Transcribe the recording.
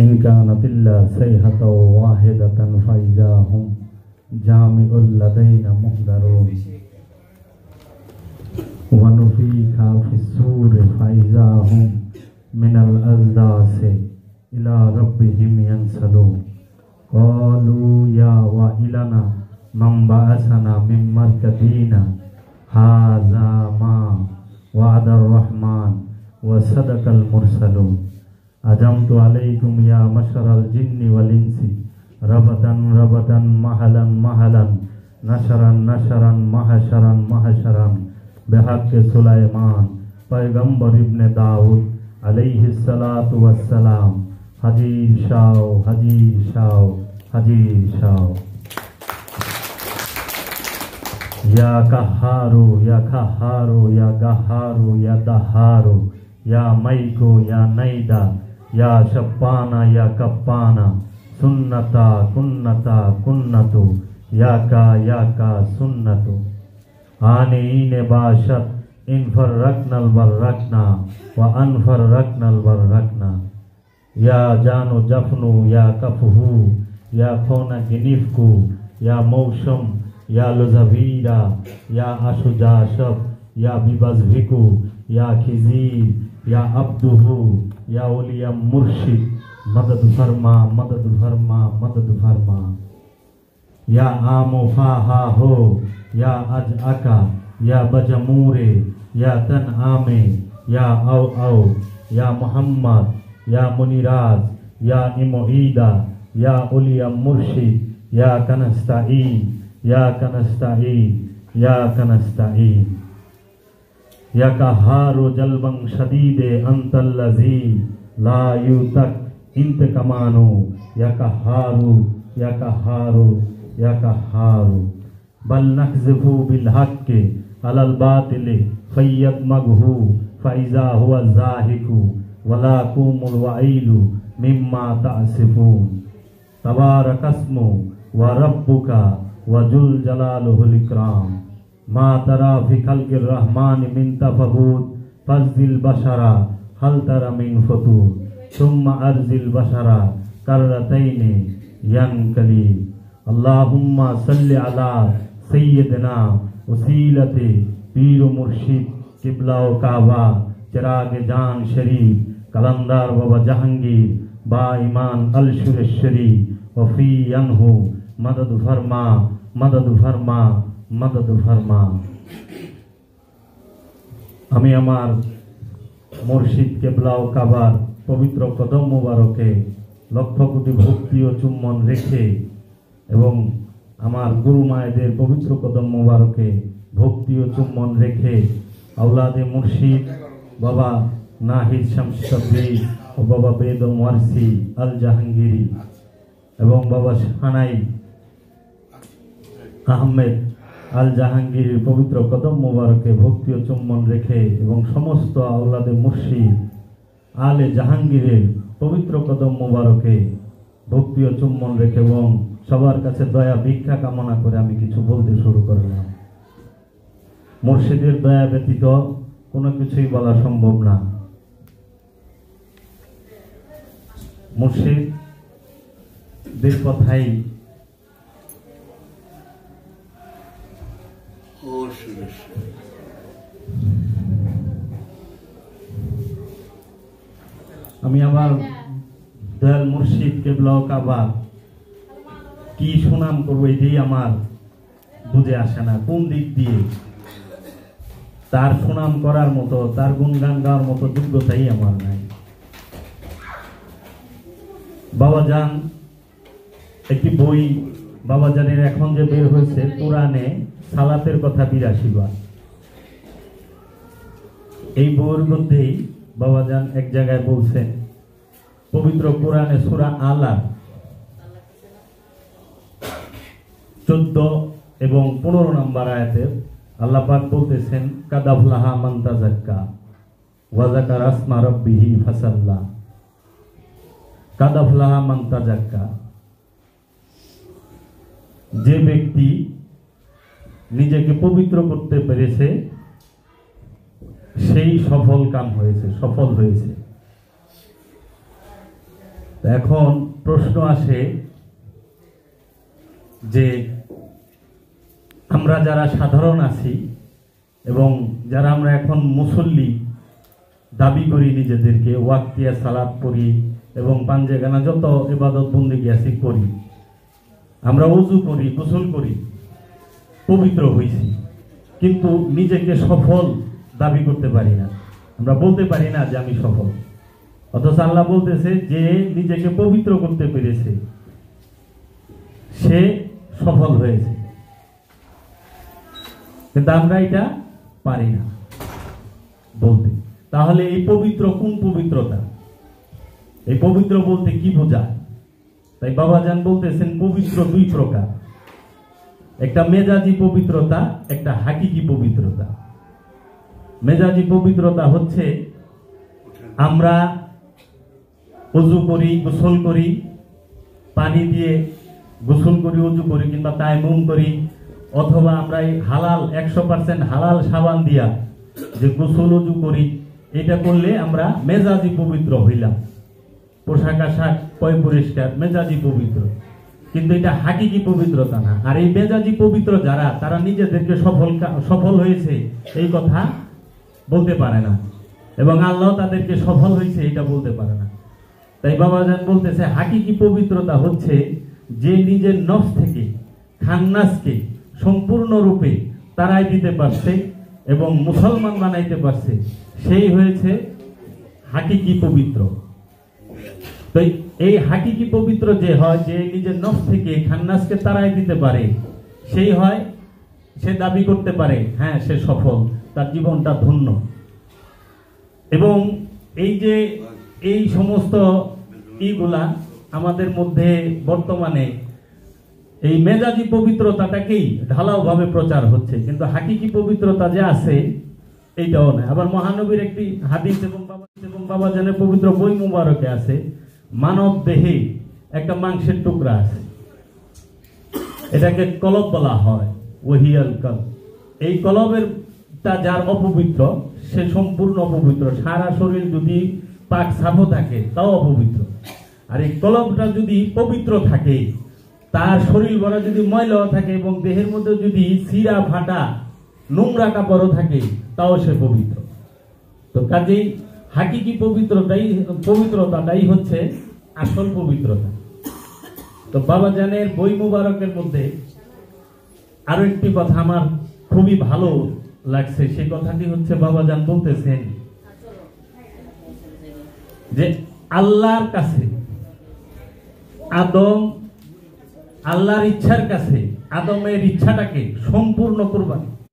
إن كانت إلا صيحة واحدة فإذا هم جامع لدينا محضرون ونفيخ في الصور فإذا هم من الأجداث إلى ربهم ينسلون قالوا يا ويلنا من بعثنا من مركدنا هذا ما وعد الرحمن وصدق المرسلون أدمت عليكم يا مشر الجن والإنس ربطا ربطا مهلا مهلا نشرا نشرا مهشرا مهشرا بحق سليمان پیغمبر ابن داود علیہ السلام حجی شاو حجی شاو حجی شاو یا قہارو یا قہارو یا قہارو یا دہارو یا میکو یا نیدہ یا شپانا یا کپانا sunnata kunnata kunnatu yaka sunnatu ani ine bashat infarraknal barrakna wa anfarraknal barrakna ya janu jafnu ya kafuhu ya khona ginifku ya mawsham ya luzavira ya ashujashab ya bibazviku ya khizir ya abduhu ya uliyam murshid madad farma madad farma madad farma ya amu faha ho ya ajaka ya bajamure ya taname ya au au ya muhammad ya muniraz ya imuida ya ulia murshid ya kanastai ya kanastai ya kanastai ya kaharu jalbang shadide antal lazi la yutak intikamanu ya kaharu ya kaharu ya kaharu bal nahzifu bil haqqi alal batili fayyadmaghu fa iza huwa zahiku wala kumul wa'ilu mimma ta'sifun tabarakasmu wa rabbuka wa jul jalaluhul ikram ma tara fi khalqir rahmani min tafawud fazil bashara hal tara min futur summa arzil basara karrataini yankali Allahumma salli ala sayyidina usilati piru murshid qibla kaaba chirag jaan sharif qalandar wa jahangir ba-Iman al-Sureswari wa fi yanhu madad farma madad farma madad farma ami amar murshid qibla kaaba পবিত্র কদম মোবারকে লক্ষ কোটি ভক্তি ও চুম্বন রেখে এবং আমার গুরু মায়েদের পবিত্র কদম মোবারকে ভক্তি ও চুম্বন রেখে আওলাদে মুর্শিদ বাবা নাহিদ শামসুদ্দিন ও বাবা বেদম ওয়ারসি আল জাহাঙ্গীরি এবং বাবা শানাই আহমেদ আল জাহাঙ্গীর পবিত্র কদম মোবারকে ভক্তি ও চুম্বন রেখে এবং সমস্ত আওলাদে মুর্শিদ আলে জাহাঙ্গীরের পবিত্র কদম মোবারকে ভক্তি ও চুম্বন রেখে এবং সবার কাছে দয়া ভিক্ষা কামনা করে আমি কিছু বলতে শুরু করলাম। মুর্শিদের দয়া ব্যতীত কোনো কিছুই বলা সম্ভব না। মুর্শিদের কথাই আমি আবার দয়াল মুর্শিদ কেবলা কাবা কি সুনাম করবো এটাই আমার বুঝে আসে না। কোন দিক দিয়ে তার সুনাম করার মতো, তার গুণগান গাওয়ার মতো যোগ্যতাই আমার নাই। বাবা জান একটি বই, বাবা জানের এখন যে বের হয়েছে কোরআনে সালাতের কথা ৮২ বার, এই বইয়ের মধ্যেই বাবা জান এক জায়গায় বলছেন পবিত্র কোরআনে সূরা আলা 14 এবং 15 নম্বর আয়াতে আল্লাহ পাক বলতেছেন কাদ আফলাহা মান তাযাক্কা ওয়া যাকারা আসমা রাব্বিহি ফাসাল্লা। কাদ আফলাহা মান তাযাক্কা, যে ব্যক্তি নিজেকে পবিত্র করতে পেরেছে সেই সফল কাম হয়েছে, সফল হয়েছে। এখন প্রশ্ন আসে যে আমরা যারা সাধারণ আছি এবং যারা আমরা এখন মুসল্লি দাবি করি নিজেদেরকে, ওয়াক্তিয়া সালাত পড়ি এবং পাঞ্জেগানা যত ইবাদত বন্দেগী আছে করি, আমরা ওযু করি, গোসল করি, পবিত্র হয়েছি, কিন্তু নিজেকে সফল দাবি করতে পারি না, আমরা বলতে পারি না যে আমি সফল। অথচ আল্লাহ বলতেছে যে নিজেকে পবিত্র করতে পেরেছে সে সফল হয়েছে, কিন্তু আমরা এটা পারি না বলতে। তাহলে এই পবিত্র কোন পবিত্রতা, এই পবিত্র বলতে কি বোঝায়? তাই বাবাজান বলতেছেন পবিত্র দুই প্রকার, একটা মেজাজি পবিত্রতা, একটা হাকিকি পবিত্রতা। মেজাজি পবিত্রতা হচ্ছে আমরা ওযু করি, গোসল করি, পানি দিয়ে গোসল করি, ওযু করি কিংবা তায়াম্মুম করি, অথবা আমরা এই হালাল 100% হালাল সাবান দিয়া যে গোসল ওযু করি, এটা করলে আমরা মেজাজি পবিত্র হইলাম। পোশাক আশাক পয় পরিষ্কার, মেজাজি পবিত্র, কিন্তু এটা হাকিকি পবিত্রতা না। আর এই মেজাজি পবিত্র যারা, তারা নিজেদেরকে সফল হয়েছে এই কথা বলতে পারে না, এবং আল্লাহ তাদেরকে সফল হয়েছে এটা বলতে পারে না। তাই বাবাজান বলতেছে হাকিকি পবিত্রতা হচ্ছে যে নিজের নফস থেকে খান্নাসকে সম্পূর্ণরূপে তারাই দিতে পারছে এবং মুসলমান বানাইতে পারছে, সেই হয়েছে হাকিকি পবিত্র। তাই এই হাকিকি পবিত্র যে হয়, যে নিজের নফস থেকে খান্নাসকে তারাই দিতে পারে, সেই হয়, সে দাবি করতে পারে হ্যাঁ সে সফল, তার জীবনটা ধন্য। এবং এই যে এই সমস্ত ইগুলা আমাদের মধ্যে বর্তমানে এই মেজাজি পবিত্রতাটাকেই ঢালাওভাবে প্রচার হচ্ছে, কিন্তু হাকিকি পবিত্রতা যে আছে এইটাও না। আবার মহানবীর একটি হাদিস এবং বাবাজানের পবিত্র বই মুবারকে আছে, মানব দেহে একটা মাংসের টুকরা আছে, এটাকে কলব বলা হয়, ওয়াহিয়াল কলব। এই কলবের তা যার অপবিত্র, সে সম্পূর্ণ অপবিত্র, সারা শরীর যদি পাক সাফো থাকে তাও অপবিত্র। আর এই কলবটা যদি পবিত্র থাকে, তার শরীর বড় যদি ময়লা থাকে এবং দেহের মধ্যে যদি ছিঁড়া ফাটা নোংরা কাপড় থাকে, তাও সে পবিত্র। তো কাজেই হাকিকি পবিত্রতাটাই হচ্ছে আসল পবিত্রতা। তো বাবাজানের বই মুবারকের মধ্যে আরো একটি কথা আমার খুবই ভালো লাগছে, সেই কথাটি হচ্ছে বাবাজান বলতেছেন যে আল্লাহর কাছে আদম, আল্লাহর ইচ্ছার কাছে আদমের ইচ্ছাটাকে সম্পূর্ণ কুরবানি